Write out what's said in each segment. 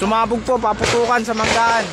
Sumabog po, paputukan sa Manggahan.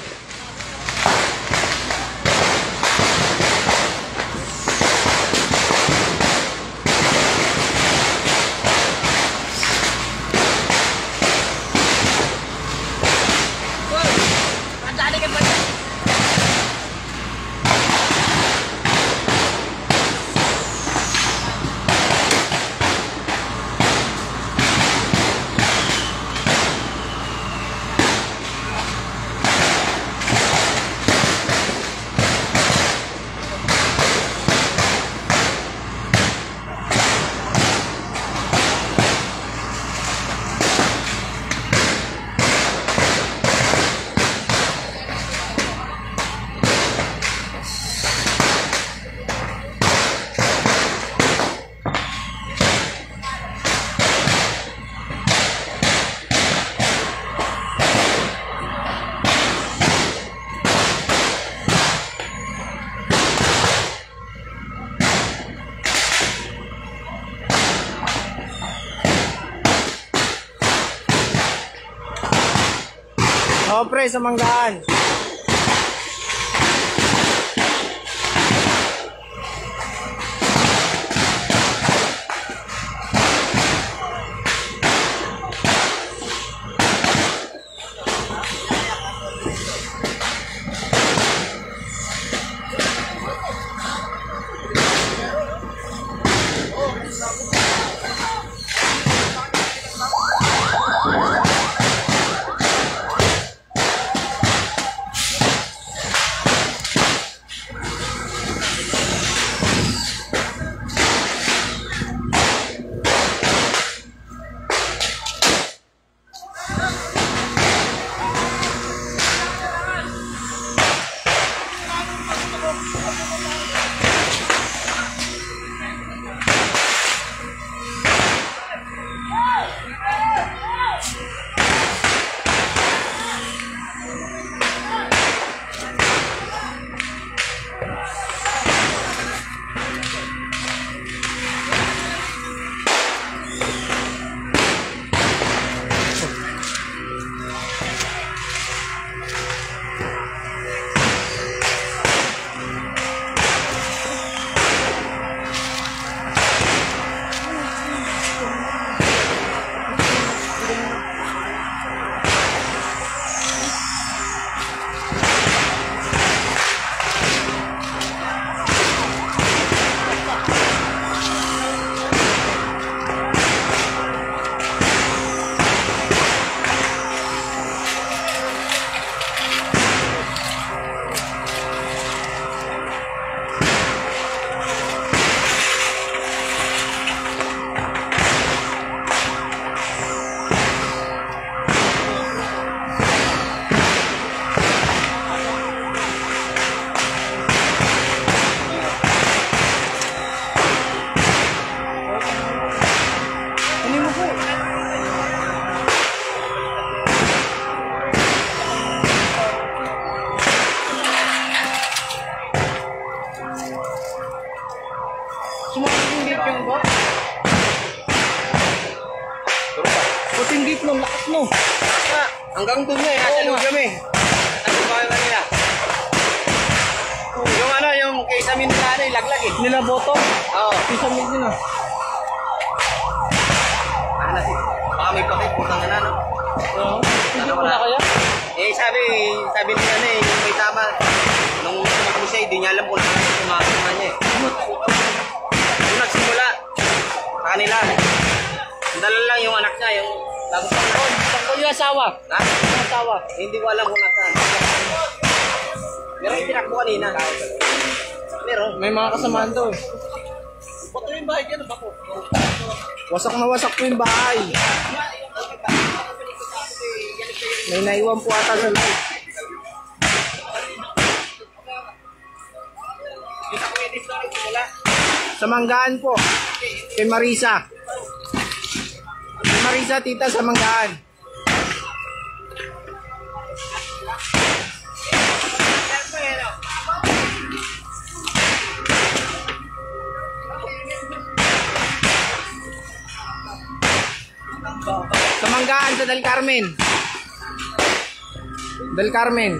Opre sa Manggahan. Wasak na wasak po yung bahay. May naiwan po ata sa loob. Sa Manggahan po. Kay Marisa. Kay Marisa, tita sa Manggahan. Sa Manggahan, sa Del Carmen. Del Carmen.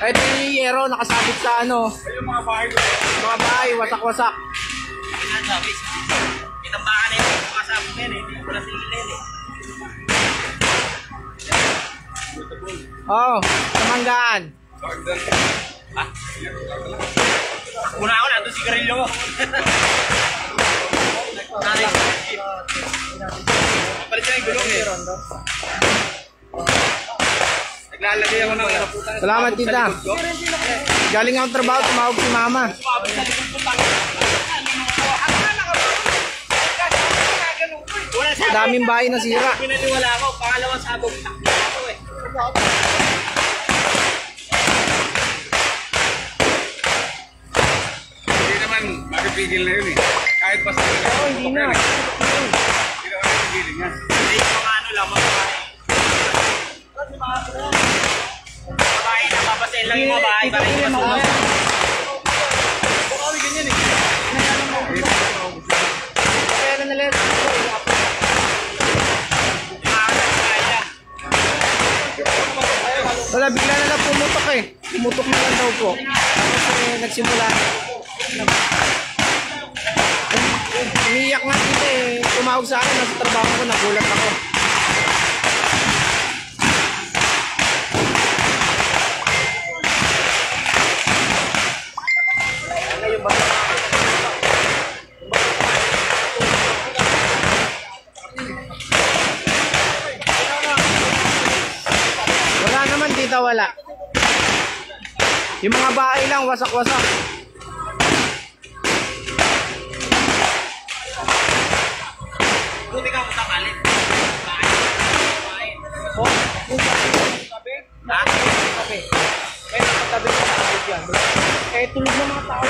Ito yung yero, nakasabit sa ano. Ayun, mga bahay ko. Mga bahay, wasak-wasak. Itambakan na yun, nakasabit na yun eh. Hindi ko na sililin eh. Oo, sa Manggahan. Ha? Muna ako, nandun sigarilyo ko. Kapalit siya yung gulong eh. Naglalagay ako ng naputan. Salamat tita. Galing akong trabaho, tumawag si mama. Daming bahay nasira. Pinaniwala ako, pangalawang sabog. Hindi naman mapipigil na yun eh. Kahit basta yun. Oo, hindi na. Hindi naman mapipigil yan. Hindi yung ano lang, magpapagay. Babae na, papasayin lang yung mga bahay. Babae na, papasayin lang. Bukawi ganyan eh. Kaya na nalit. Wala, bigla na lang pumutok eh. Pumutok na lang daw po. Nagsimula. Umiiyak nga dito eh. Tumawag sa akin, nasa trabaho ko, nagulat ako. Wala. Yung mga bahay lang wasak-wasak. Buti ka mo sakali. Bahay. Oh, tabi. Ha? Tabi. May nakatabi na nakabit yan. Eh, tulog na mga tao.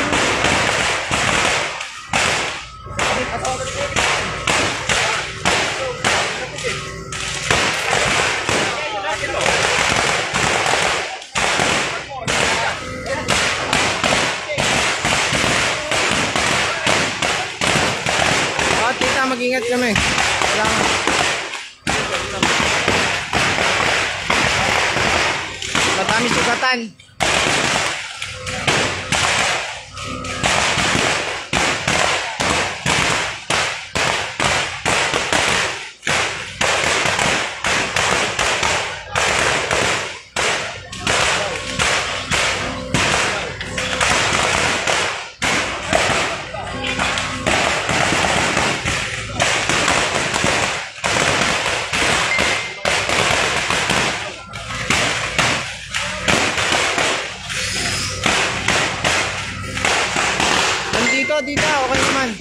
Mag-ingat kami. Salamat. Matami sukatan. Dito, okay naman.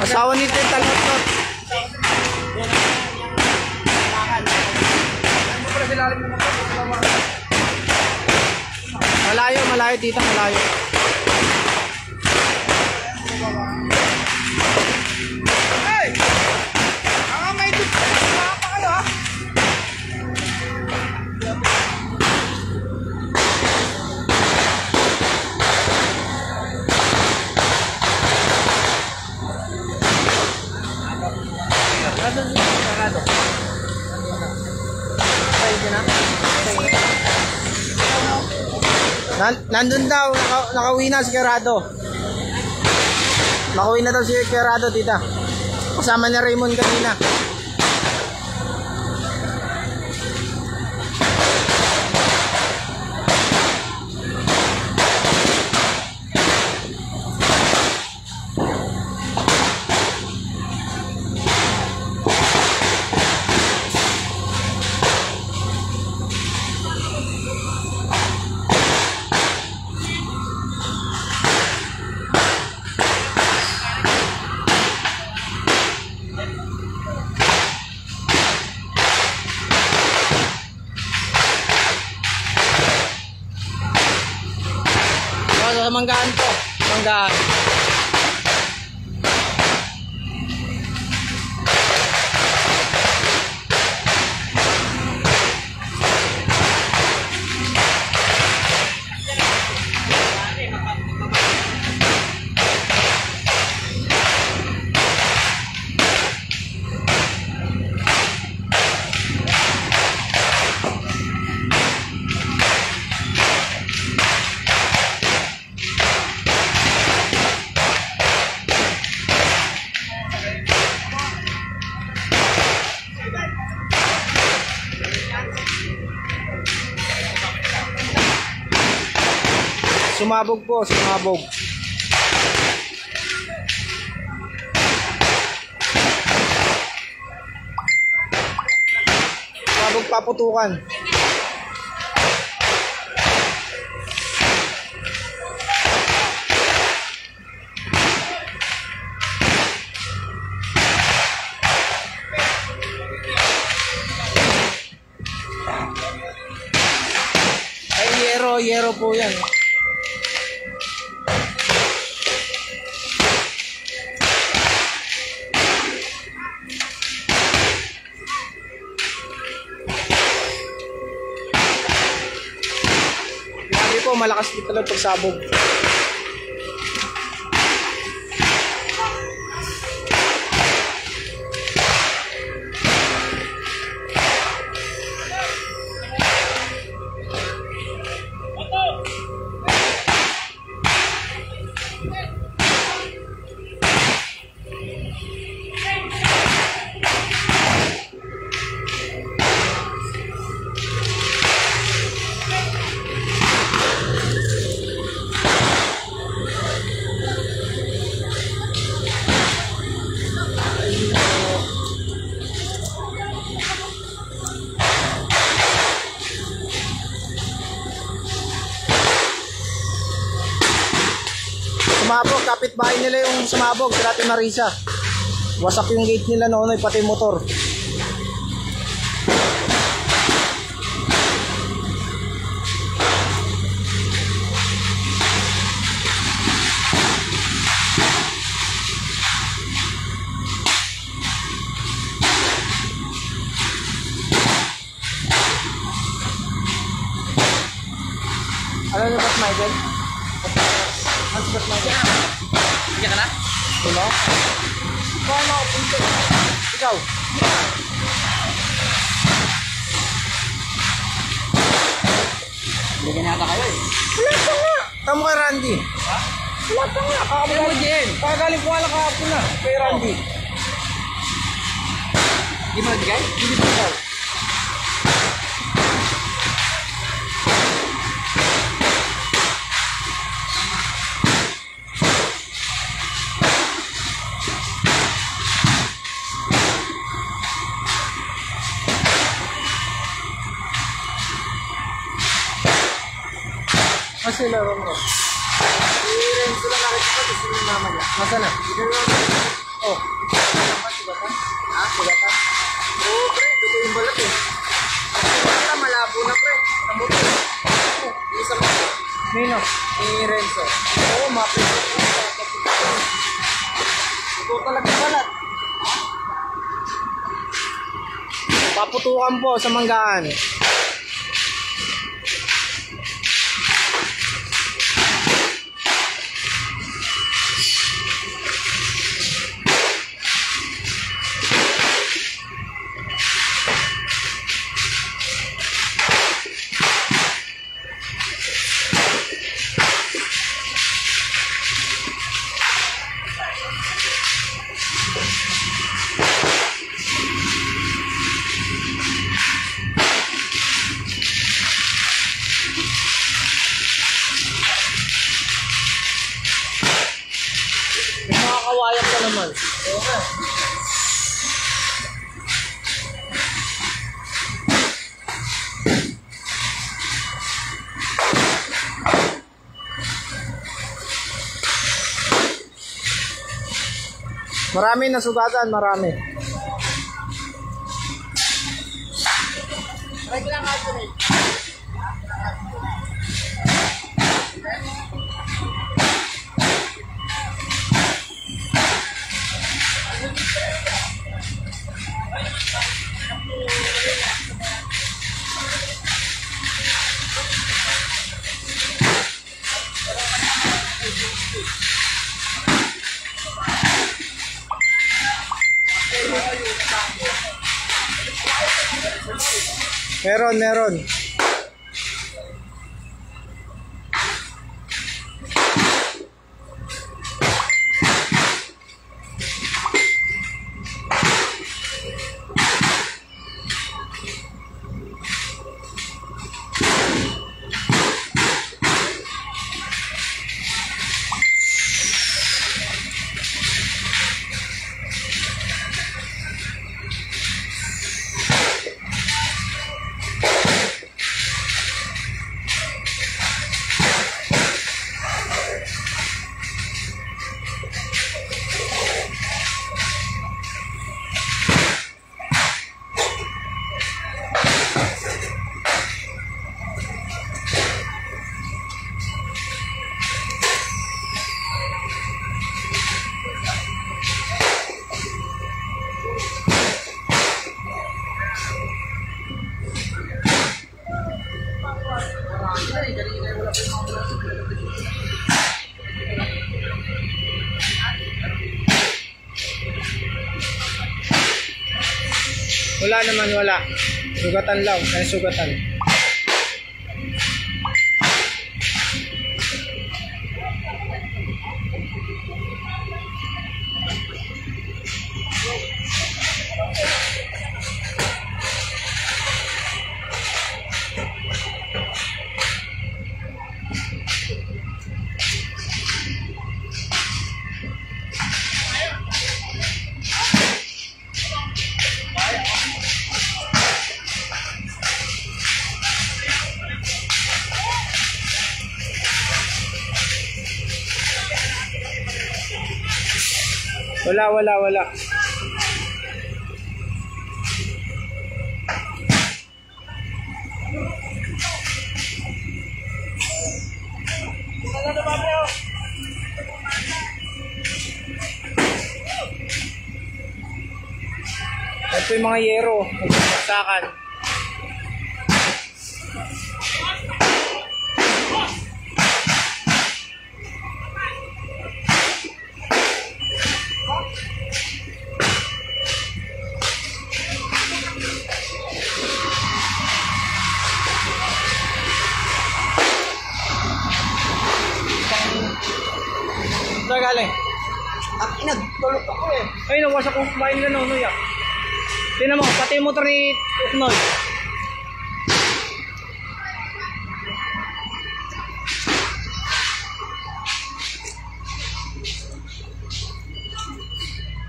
Asawa ni Tita Lotot. Malayo, malayo tita, malayo. Nandun daw, nakauwi na si Gerardo. Nakauwi na daw si Gerardo, tita. Kasama niya Raymond kanina. Manggahan po. Manggahan. Sumabog po, sumabog. Sumabog paputukan. Yero po yan. Hindi po, malakas dito lang pagsabog. Sumabog, kapitbahay nila yung sumabog, sila ati Marisa. Wasak yung gate nila Nonoy, pati motor. Alam niyo ba't Michael? Iya kan? Belum. Kau mau pintu? Kau. Begini apa kau? Kenapa nggak? Kamu kan Randy. Kenapa nggak? Kamu mungkin. Kali kuala kau puna. Kau Randy. Gimana kan? Gimana? Masih lah Romo. Ini sudah lari cepat di sini namanya. Masa nak? Oh, masih datang. Ah, sudah datang. Oh, pre, duduk imbalat ya. Kita malabu nak pre, kamu tu. Ini sama. Mino, ini Renzo. Oh, maaf. Itu lagi imbalat. Paputukan po sa Manggahan. Marami nasugatan, marami. Meron, meron. Wala naman, wala. Sugatan lang, kaya sugatan. Wala, wala, wala. Ito yung mga yero, magsasakan. Tulog ako eh. Ay, nawasak ko kumain na Nonoy ah. Tingnan mo, pati yung motor ni Utnoy.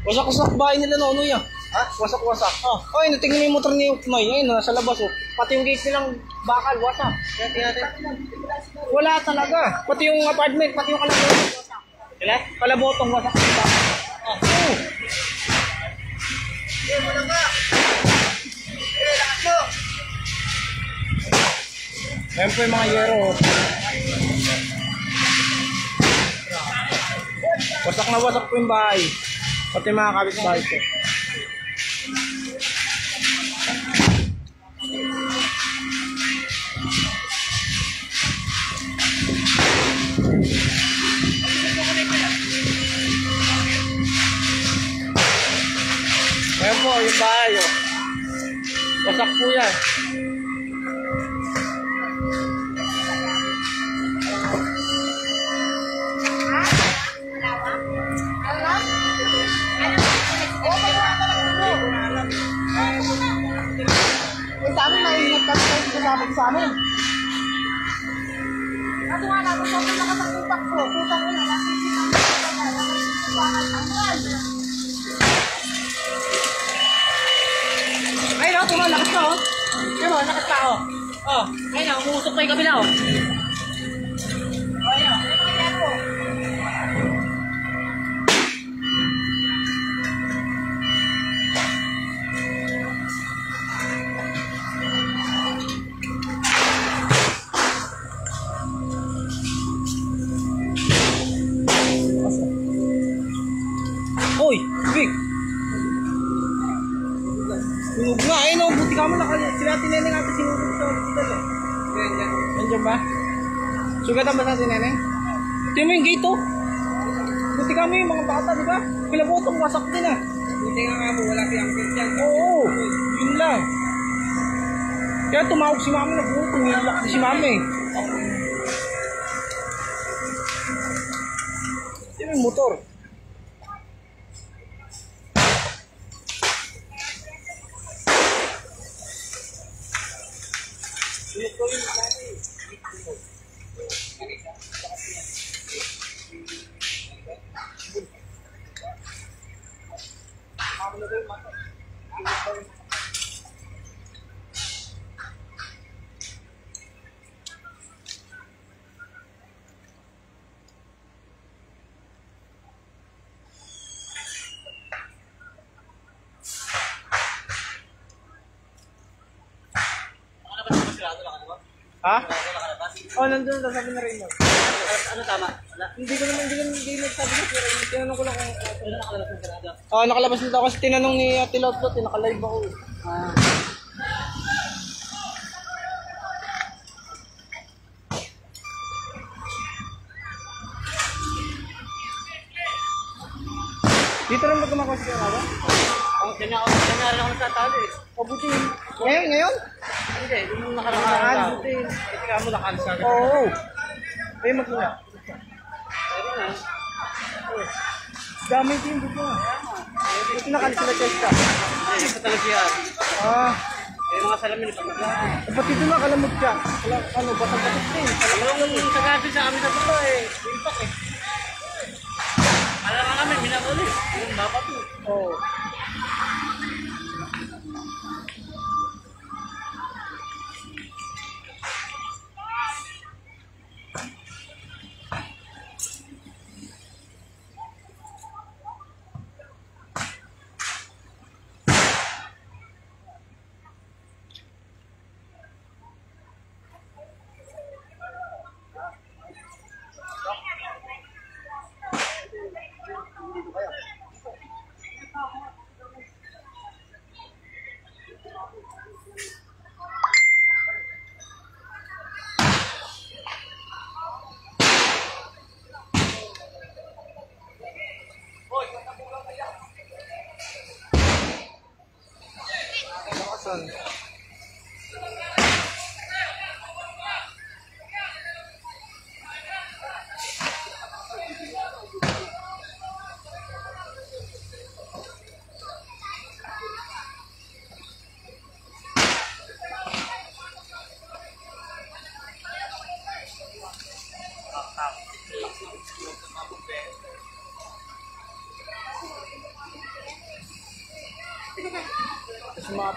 Wasak-wasak bahay nila Nonoy ah. Ha? Wasak-wasak. Oh. Ay, natingin mo yung motor ni Utnoy. Ayun, nasa labas oh. Pati yung gate nilang bakal, wasak. Tingnan natin. Wala talaga. Pati yung apartment, pati yung kalabotong wasak. Kailan? Kalabotong wasak. Oh. Hey, muna ka. Hey, lakas mo. Ayan po yung mga yero. Wasak na wasak po yung bahay. Pati yung mga kapitbahay ko. Ayan po, yung bahay o. Wasak po yan. Sa amin, maingat ka sa sinasabi sa amin. Kaso nga natin sa amin nakasagkutak po. Kutak mo na lang. Ayun o, tumaw, lakas na o. Ayun o, lakas na o. O, ayun o, umuusok pa yung kabila o. Ayun o, ayun mga yan po. Uy, big! Sinog na, ayun o, buti ka mo nakalimutan. Sila tineneng ata sinunog sa hospital eh. Yan, yan. Nandiyan ba? Sugatan ba sa sineneng? Ito mo yung gate o. Buti ka mo yung mga bata, di ba? Pilabotong wasak din ah. Buti nga nga mo, wala siyang pinsyan. Oo, yun lang. Kaya tumawag si mami, nagbutong. Nilak si mami. Sino yung motor? Ha? Oh, nandun na sabi na Raymond. Ano tama? Wala? Hindi ko naman nagsabi na si Raymond. Tinanong ko lang kung wala nakalabas ng Gerardo. Oo, nakalabas nito ako kasi tinanong ni Ate Lord ko. Tinakalive ako. Ah. Dito rin ba gumagawa si Gerardo? Oo, dyan ako. Dyan na rin ako natatawad eh. O buti. Ngayon, ngayon? Hindi, yung nakaraan ako. Kasi ka mo nakansa. Oo. Kaya magmula. Kaya na. Damay din buto. Buti nakansa na testa. Hindi, sa talagyan. Ah. Kaya mga salamin na pagmaglaan. Ba't dito na kalamot ka? Ano, batang-batas din. Yung sagasi sa amin na buto eh. Impact eh. Alam kami, binabuli. Yung bapak po. Oo.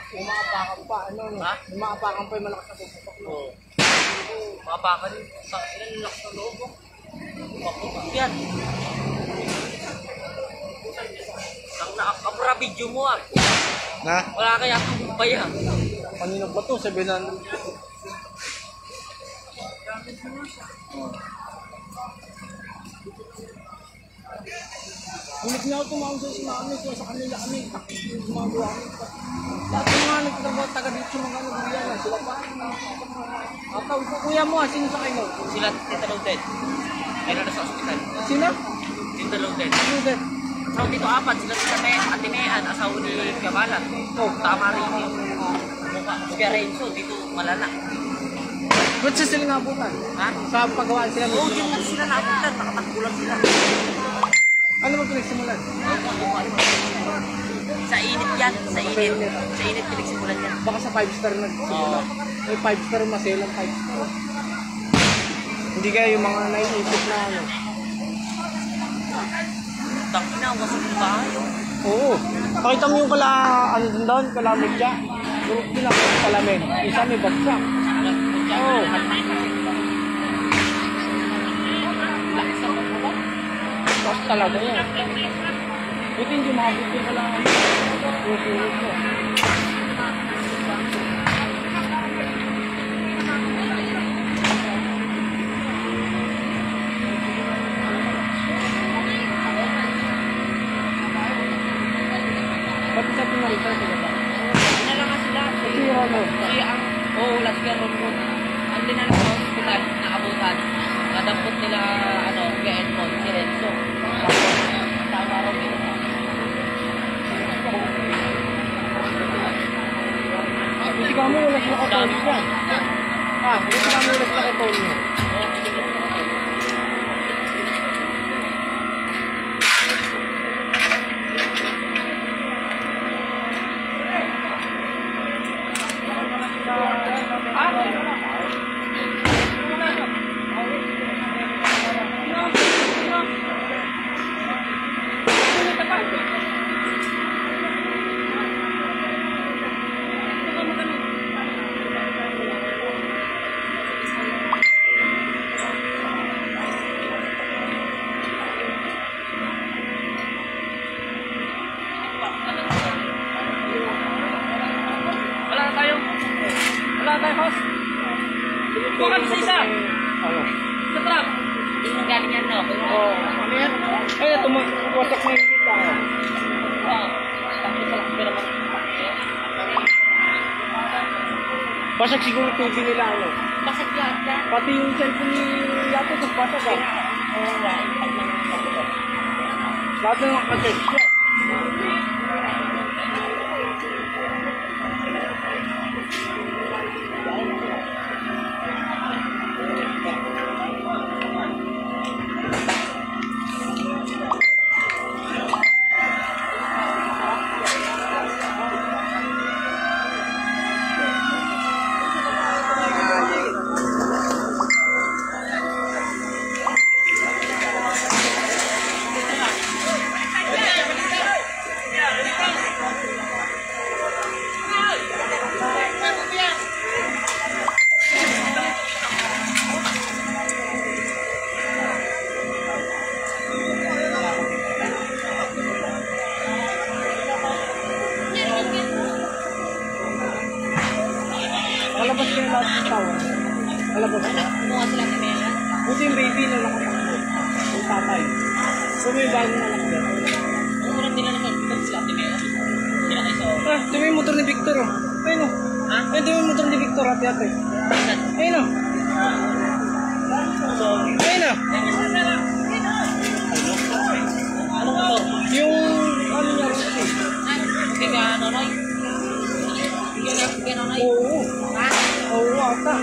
Umaapakan pa, ano no? Ha? Umaapakan pa yung malakas na puputok. Oo. Umaapakan yung saksila, yung lakas na loob. Puputok yan. Ang nakakapra video mo ah. Na? Wala kaya kumpay ah. Kanino ba ito? Sabi na... Ulit niya ako tumawag sa sumami ko sa kanila kami. Takot yung gumagawa kami. Dati nga nagtagawat taga-dito mga nagbiyan sila pa ataw ko kuya mo sino sa kayo? Sila titalaw dead mayroon na sa ospital. Sino? Titalaw dead. So dito apat sila atinean asawa ni Kabalan tama rin kaya Renzo dito malana ba't siya sila nabutan? Ha? Sa paggawaan sila oo dito sila nabutan nakatakbulan sila ano ba pinagsimulan? Sa init yan, sa init. Sa init pinagsimulan yan. Baka sa 5-star nagsimulan. May 5-star, maselang 5-star. Hindi kaya yung mga naiisip na ano. Taki na, wasag yung bahay. Oo. Pakita mo yung kala, ano doon, kalamig siya. Group din ako yung kalamin. Isa may bagsa. Oo. Tapos talaga yan. Buti hindi mahabit yung kalamin. Susunod mo. Ba't isa pinarita sila ba? Pinalaka sila. Si Ronald. Oo, last year Ronald. Ang dinala sa hospital na abutan. Nadampot nila kay Edmond, si Renzo. Tama raw nila. Buti kami wala sila katol niya. Ah, buti kami wala sila katol niya. Basak siguro TV nila ano? Basak yata. Pati yung cellphone ni Yato basak ah. Oo nga. Lahat na nakatest siya. anak, kumuha sila ni Mela. Buti yung baby na nakatakbo. Yung tatay. So may bagong anak na. Umulang din na naman, buti sila ni Mela. Sila kayo sa... Ah, dumi yung motor ni Victor oh. Ayun oh. Ha? Ayun dumi yung motor ni Victor, hati-hati. Ayun oh. Ayun oh. Ano ko to? Yung... Ano nga rin kasi? Ay, kaya Nonoy. Kaya Nonoy. Oo. Ha? Oo, ata.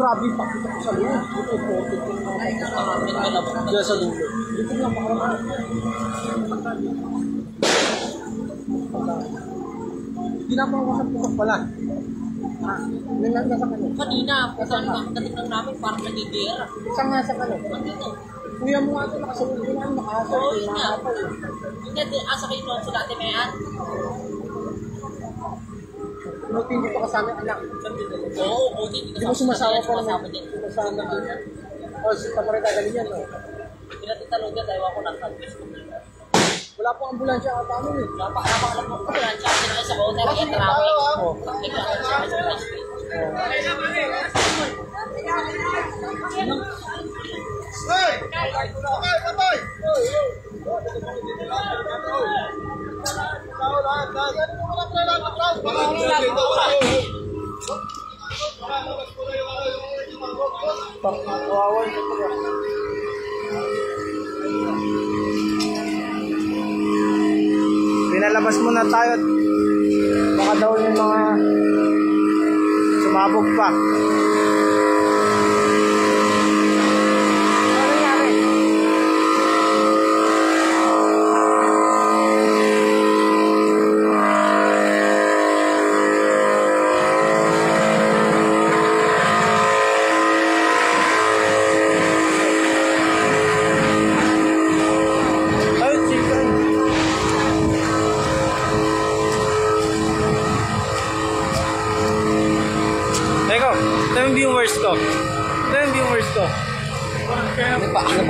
Grabe pa kita sa loob. Ito po, ito po. Diyan sa loob. Ito na pakarama. Ginapawasan po ka pala. Nangyari sa kanya. Kanina, saan ka katigang namin parang nagigera. Saan nga sa kanya? Nandito. Kuya mo nga ito nakasalubin na nakasal. Oo, yun nga. Hindi, asa kayo noon sa dati mayan. Buti hindi pa kasama anak. Oo, buti hindi kasama. Hindi mo sumasawa pa naman. Sumasawa na din yan. O, paparitagaling yan, no? Pinatitalog yan, dahil ako nag-salvis ko. Wala pong ambulansya ka paano yun? Wala pa, alam mo ko. Ambulansya ka din sa kaunay. Wala pong ambulansya ka. Oo. Ambulansya ka sa kaunay. Hey! Kapay! Kapay! Pinalabas muna tayo at baka daw yung mga sumabog pa.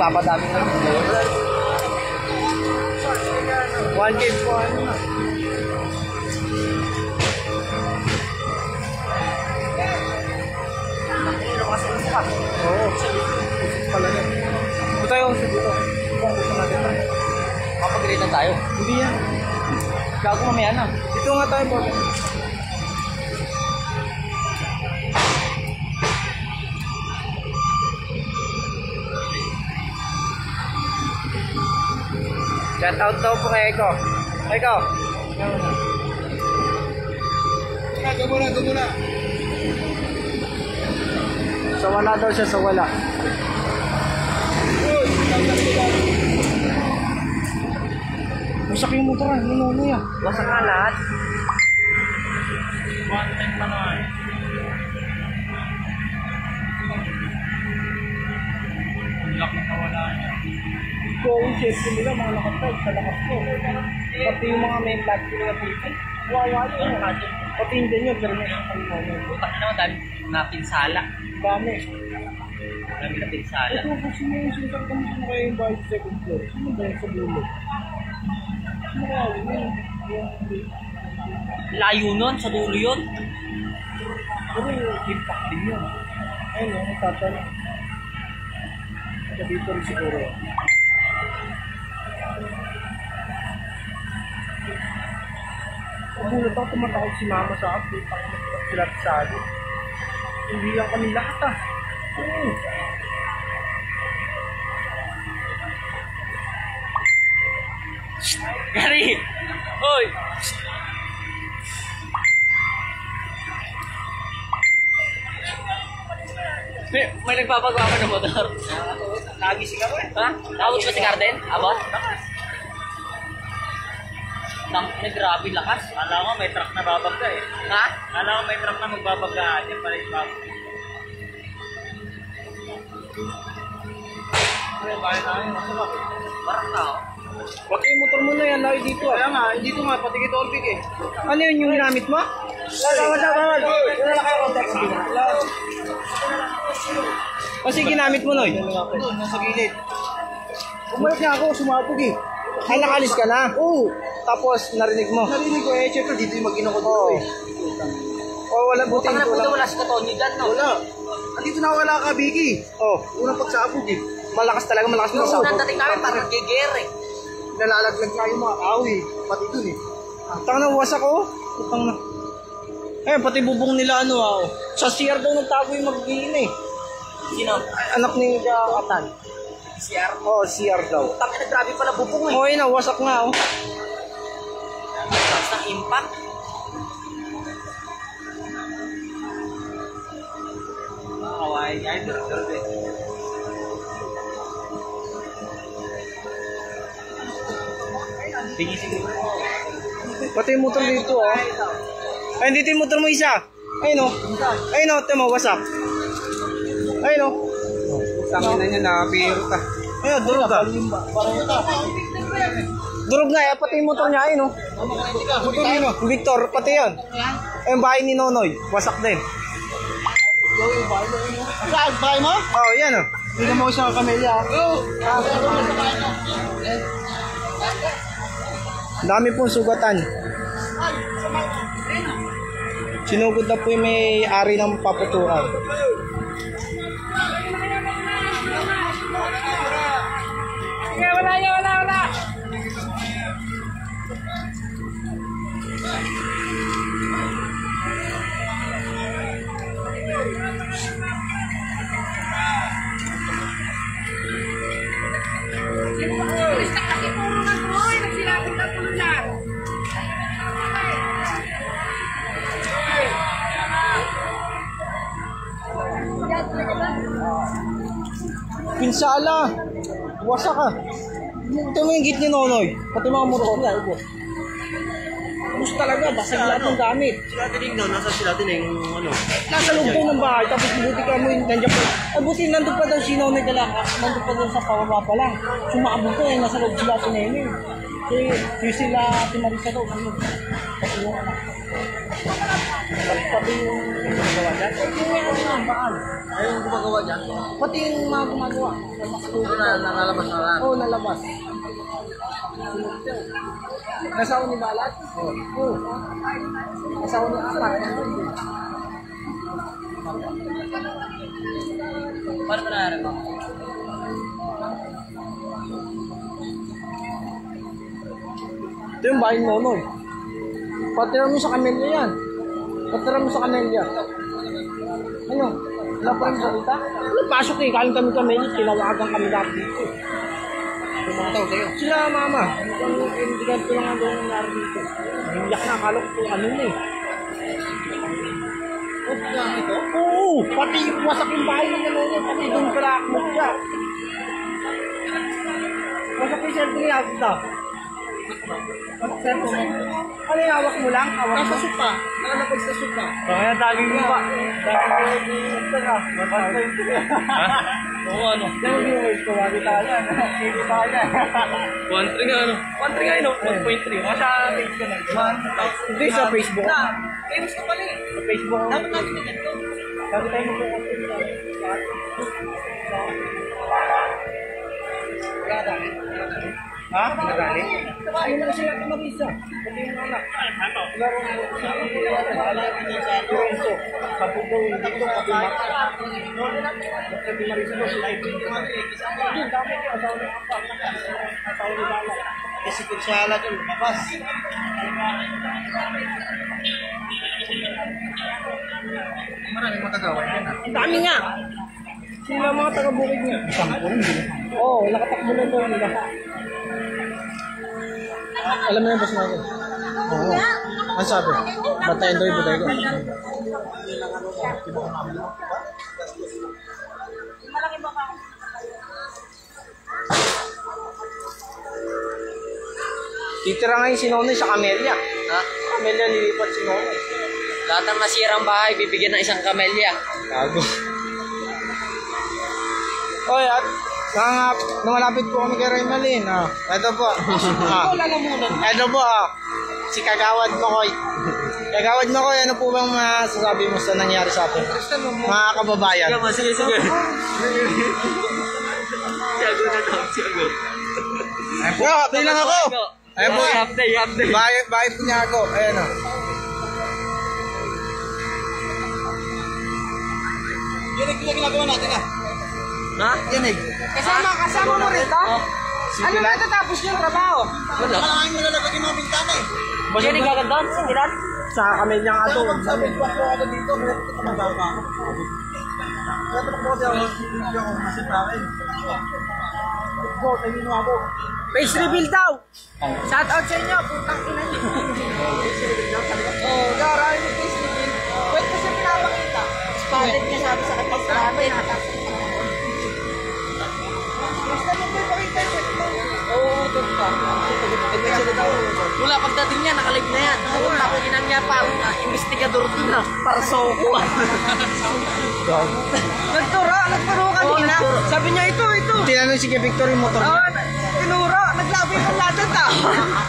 Napapadami na yung floor. 1K po ano na. Nakakilo kasi yung saka. Oo. Usip pala na. Dito tayo. Dito. Gusto natin tayo. Kapag-relate na tayo. Hindi yan. Gago mamaya na. Dito nga tayo po. Shout out daw po kay Eko. Eko! Gumula! So wala daw siya sa wala. Masak yung motor ah. Nino yan. Masak na lahat. One time pa na eh. Ang lak na kawala niya. Go, siyempre nila mga nakatag sa lakas ko. Pati yung mga may flag ko na people. Wawali yun. Pati hindi nyo, pero may isang moment. Bukas naman, dami na pinsala. Dami. Dami na pinsala. Ito, kasi mo yung sinasang kamusin na kayo yung bahay sa second floor. Sino ba yung sa dulo? Sino ba yun? Layo nun, sa dulo yun. Pero yung impact din yun. Ayun, ang tatala. Sabi ko rin siguro. Pagbulat ako, tumatakot si mama sa akin. Pagbulat sila sa akin. Hindi lang kami lahat ah. Gary! Hoy! May nagpapagawa ka ng motor. Nagising ako eh. Ha? Nakabot ba si Garden? Abot? Nag-grabe lakas. Kala ko may truck na babagda eh. Ha? Kala ko may truck na magbabagdaan. Yan pala yung bago. Ay, bahay tayo. Masama ko. Parang tao. Wag yung motor mo na yan. Laki dito ah. Kaya nga. Dito nga. Pati kito Olpik eh. Ano yun yung ginamit mo? Lawad. Lalakay ako. Kasi ginamit mo, Noy? Doon, nasa gilid. Umalat niya ako, sumapog eh. Ay, nakalis ka na? Oo. Tapos, narinig mo? Narinig ko eh. Siyempre, dito yung mag-ino ko dito eh. Oo, wala buting ko lang. Wala si Katonyo dyan, no? Wala. Andito na wala ka, Vicky. Oo. Unang pagsapog eh. Malakas talaga, malakas na pagsapog. Unang dating kami, parang giger eh. Nalalaglag tayo mga tao eh. Pati dun eh. Tang na, wasak ko. Tang na. Eh, pati bubong nila ano ah. Sa CR daw nagtago yung mag-in eh. Sino? Anak ni Katan. CR? Oo, CR daw. Takay na grabe pala bubong eh. Oo, yun ah, wasak nga oh. Basta impact. Kawain niya yung director eh. Tingin siguro. Pati yung motor dito oh. Ay, dito yung motor mo isa. Ayun o. Ayun o. Tama, wasak. Ayun o. Tangin na niya, nakapirot ah. Ayun, durog ah. Durog nga eh. Pati yung motor niya. Ayun o. Victor, pati yan. Ayun, bahay ni Nonoy. Wasak din. Saan? Bahay mo? Oo, yan o. Bigyan mo ko siya ng Camellia. Dami pong sugatan. Sinugod na po yung may-ari ng paputuran. Wala. Pinsala! Wasak ah! Ito mo yung git ni Nonoy. Pati mga motor. Gusto talaga, basag lahat ng gamit. Sila din daw, nasa sila din yung ano. Nasa lugpo ng bahay, tapos buti ka mo yung nandiyan po. Ay buti, nandun pa daw si Nonoy dalakas. Nandun pa daw sa pababa pa lang. Sumakabot ko eh, nasa lugpo sila si Nene. Kasi yung sila, si Marisa daw, ano. Pati yung anak. Pati yung gumagawa dyan. Pati yung mga baal. Ayun gumagawa dyan. Pati yung mga gumagawa. Nalabas na lang. Oo, nalabas. Nasawa ni Balat? Oo. Nasawa ni Apat. Paano na harap ako? Ito yung bahay mo, Nonoy. Patira mo sa Camellia yan. Patira mo sa Camellia. Ano? Wala pa rin salita? Wala pasok eh. Kaling kami Camellia. Tinawagan kami lahat dito. Sila mama, hindi ka ito lang ang doon nangyari dito. Hiyak na, akala ko po ano na eh. O, saan ito? Oo, pati wasak yung bahay ng Nonoy, pati doon pala akmok siya. Wasak yung selfie niya kita. Selfie mo? Ano yung hawak mo lang? Nasa supa, nakalapag sa supa. Kaya daging mo pa. Daging mo pa. Oo ano? Yung viewers ko, wagi tayo. Hindi tayo na. 1.3 nga ano? 1.3 nga ano? 1.3. Masa page ko lang. Hindi sa Facebook. Na, famous ko pala eh. Sa Facebook ako. Dapat natin na ganito. Dapat tayo mag-upload. Gadali. Ha? Gadali? Ayun lang sila ka mag-isa. Pati yung anak. Ano? Laro na ako. Lorenzo. Sabugawin dito pati maka. Pati Marisa mo sila ito. Yung dami niya. Asaw na apa. Asaw na bala. Kasi kung siya ala doon. Mapas. Maraming magagawa yan ha. Ang dami niya. Sila mga taga-bukid niya. Sampun. Oo. Nakatakbo na doon. Alam mo na yung boss natin. Oo. Ano sabi? Batayin daw yung butay ko. Titira ngayon si Nonoy sa Camellia. Ha? Camellia, lilipat si Nonoy. Lahat ang masirang bahay, bibigyan ng isang Camellia. Gago. Oy, at nangalapit po kami kay Raymond. Ito po. Ito po, si Kagawad Noy. Kagawad Noy, ano po bang masasabi mo sa nangyari sa atin? Mga kababayan. Sige, sige. Tiago na daw, Tiago. Bro, bilang ako. Ayan po. Bahay po niya ako. Ayan o. Yanig na ginagawa natin ah. Ha? Yanig. Kasama mo rito? Ano na natatapos niyang trabaho? Wala. Malangin mo lalabag yung mga bintana eh. Yanig agad doon? Sindiran? Sa Camellia nga doon. Sa midwak ko ako dito, kaya ito tumabaw ka ako. Kaya ito po kasi ako masipawin. Go, tayo nyo ako. Face reveal daw! Shout out sa inyo! Putang ina nyo! Face reveal daw talaga. Oo, gara, ayun yung face reveal. Wait kasi pinapakita. Spotted niya sabi sa akin. Sarap ay nakatasin sa akin. Mas naman ko yung pakita yung face reveal. Oo, doon pa. Mula pagdating niya, nakalive na yan. Doon ako inang niya parang investigador doon na. Para soko. Nagturo ka nila. Sabi niya, ito. Tinanong si Victor yung motor niya. Tinuro, naglabi ng ladat ah.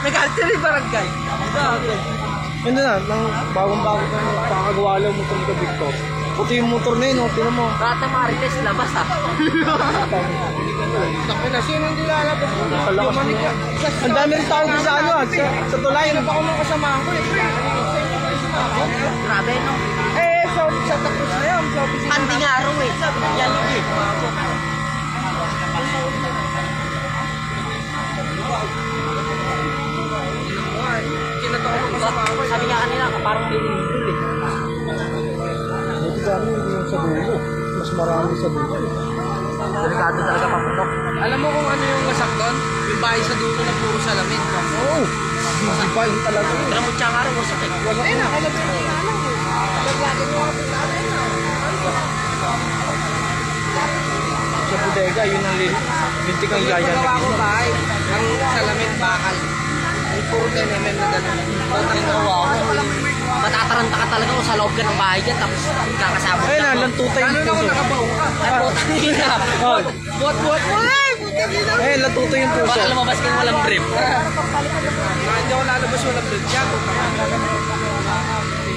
Nag-alteri barangay. Ganda na, nang bagong-bagong na nakakagawa lang motor ni Victor. Pati yung motor na yun, tinan mo. Rata Marites, labas ah. Takay na, sino hindi lalabas? Ang dami rin tao sa ano ah, sa tulay. Ano pa kung makasamahan ko eh. Grabe no. Eh, sa tapos na yun. Pandingaro eh. Yan eh. Sabi niya kanina, parang binibigil eh. Hindi kami yung sa dulo. Mas marami sa dulo eh. Delikado talaga papunok. Alam mo kung ano yung masakton? Yung bahay sa dulo na puro salamin. Oo. Masakpan talaga. Alam mo siya nga rin, masakit. Ayun na, kalabin na nga lang eh. Naglagin mo kapit natin na. Sa bodega, yun ang lintik ang yaya. Yung pagawa ko bahay, ang salamin bakal. Yung puro 10mm na gano'n. Ang gawa ko. Matataranta ka talaga kung sa loob ka ng bahay dyan, tapos kakasabot ka. Ayun na, lantutay yung puso. Ano na nakabaw ka? Ay, butang hina. Buwat mo eh! Eh, latuto yung puso. Baka lumabas kang walang drip. Hindi ako lalabas walang drip dyan.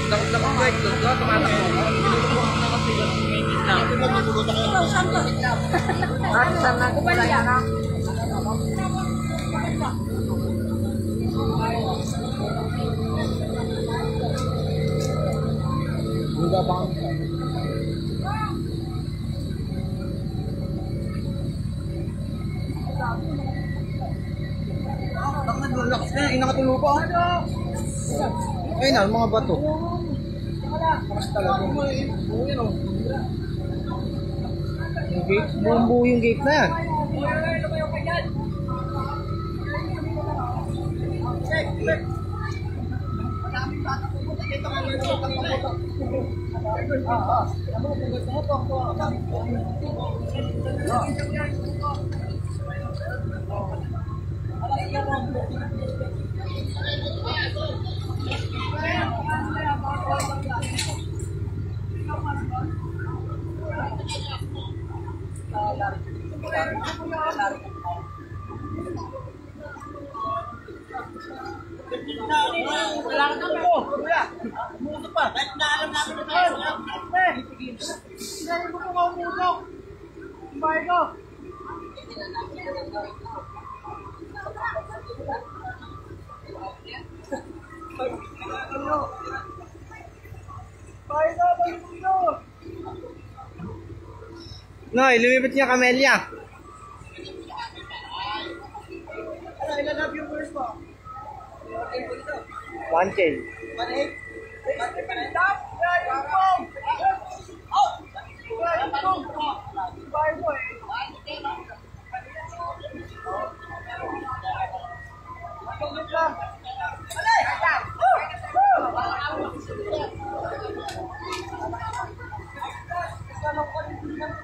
Takot na kong break doon. Tumatak mo. Buda bang? Ay, nakatulog ko. Ayun na, mga bato. Paras talaga. Bumbu yung gate na yan. Noy, lumipit niya Camellia. Ano, ilalab yung verse mo? 1K. 1K? Stop! Driving phone! Out! Driving phone! Drive mo eh. Pagod lang. Alay! Woo! Woo! Isalong ko rin din ang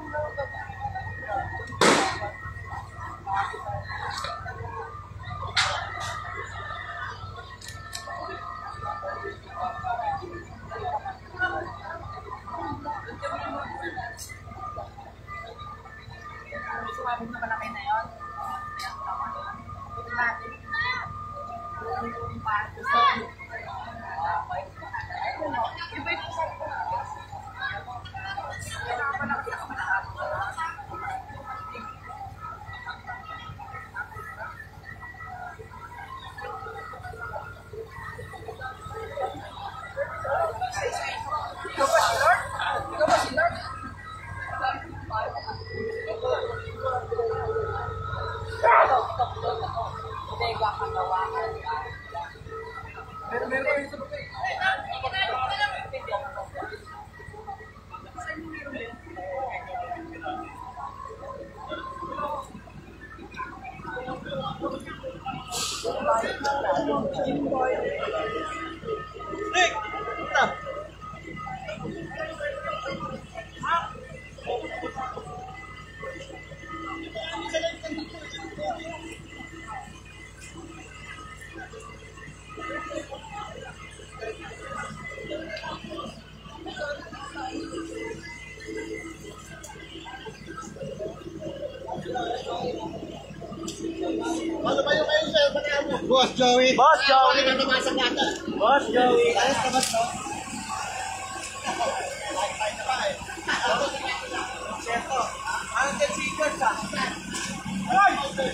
Boss Joey. Boss Joey. Boss Joey. Ayos ka, Boss Joey. Like na ba eh. Siyento. Anong ten seekers ah? Loy! Loy!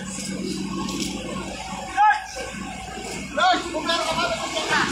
Loy! Kung meron ka ba, kung meron ka.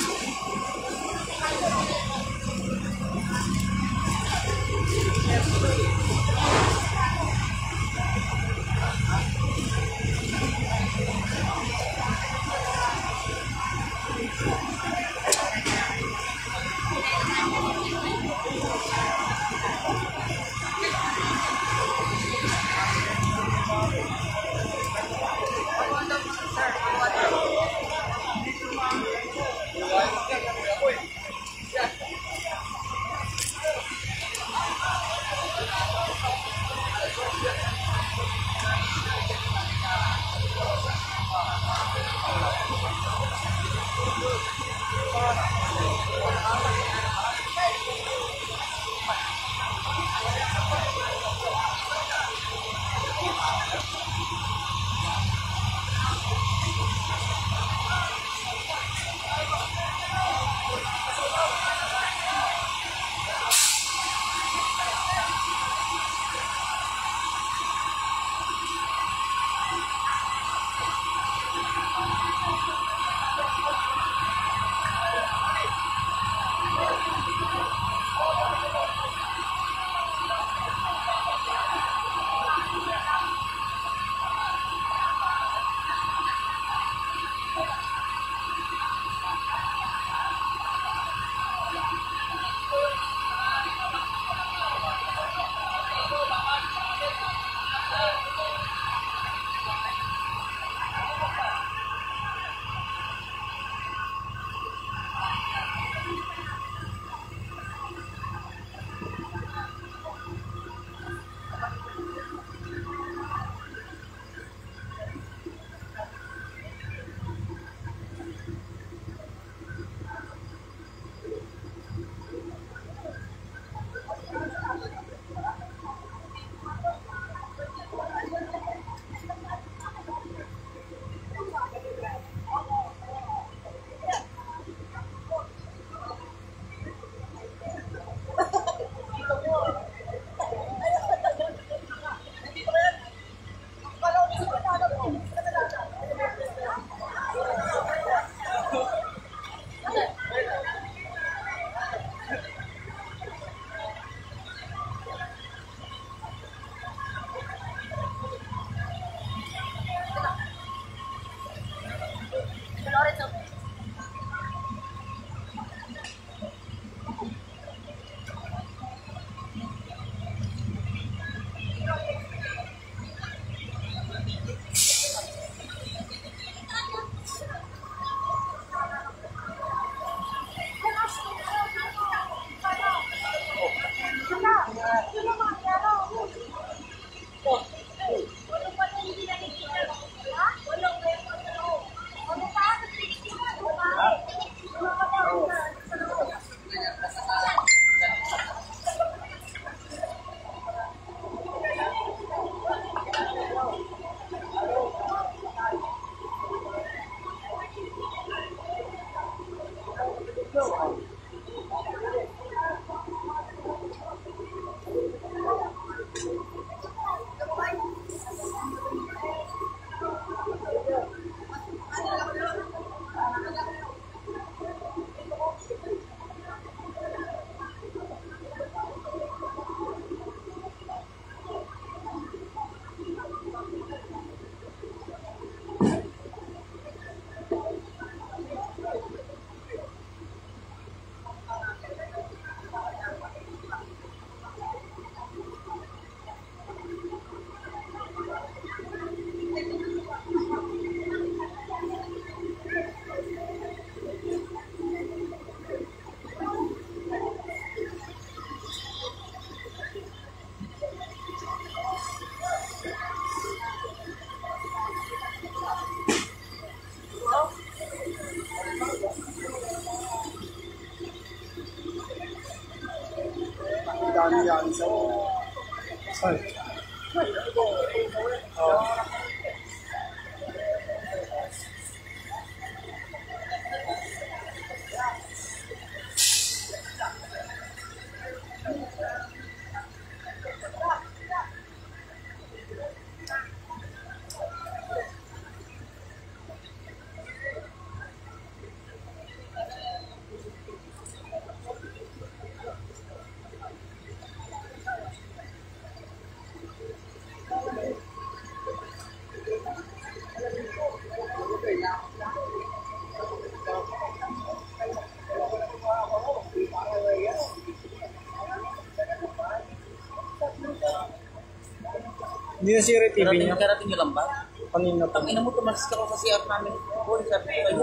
Hindi na sira TV niya. Karating yung lambat. Kanina po. Tangina mo, tumalis ako sa CR namin. Boy, sabi kayo.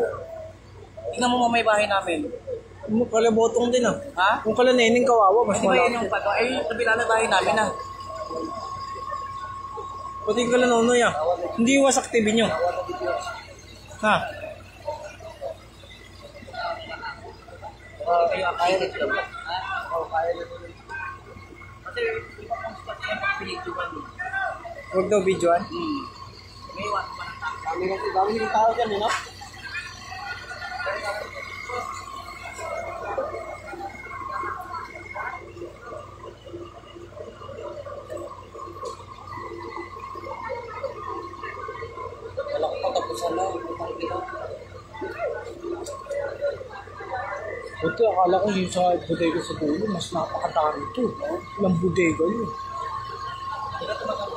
Tingnan mo mamay bahay namin. Yung kalabotong din ah. Ha? Yung kalanening kawawa, mas malaki. Hindi ba yun yung pagkawa? Ay, yung kabila na bahay namin ah. Pati yung kalanonoy ah. Hindi wasak TV niyo. Ha? Kaya na sila ba? Kaya na sila. Kasi hindi pa pang spot niya ang pinituan niya. Huwag daw videoan? Hmm. May iwan pa ng tao. Dami ng tao dyan, no? Wala ko patapusan na. Putang ina. Buti akala ko yung sa bodega sa dulo, mas napakadami ito. Walang bodega yun. Kaya tumagal.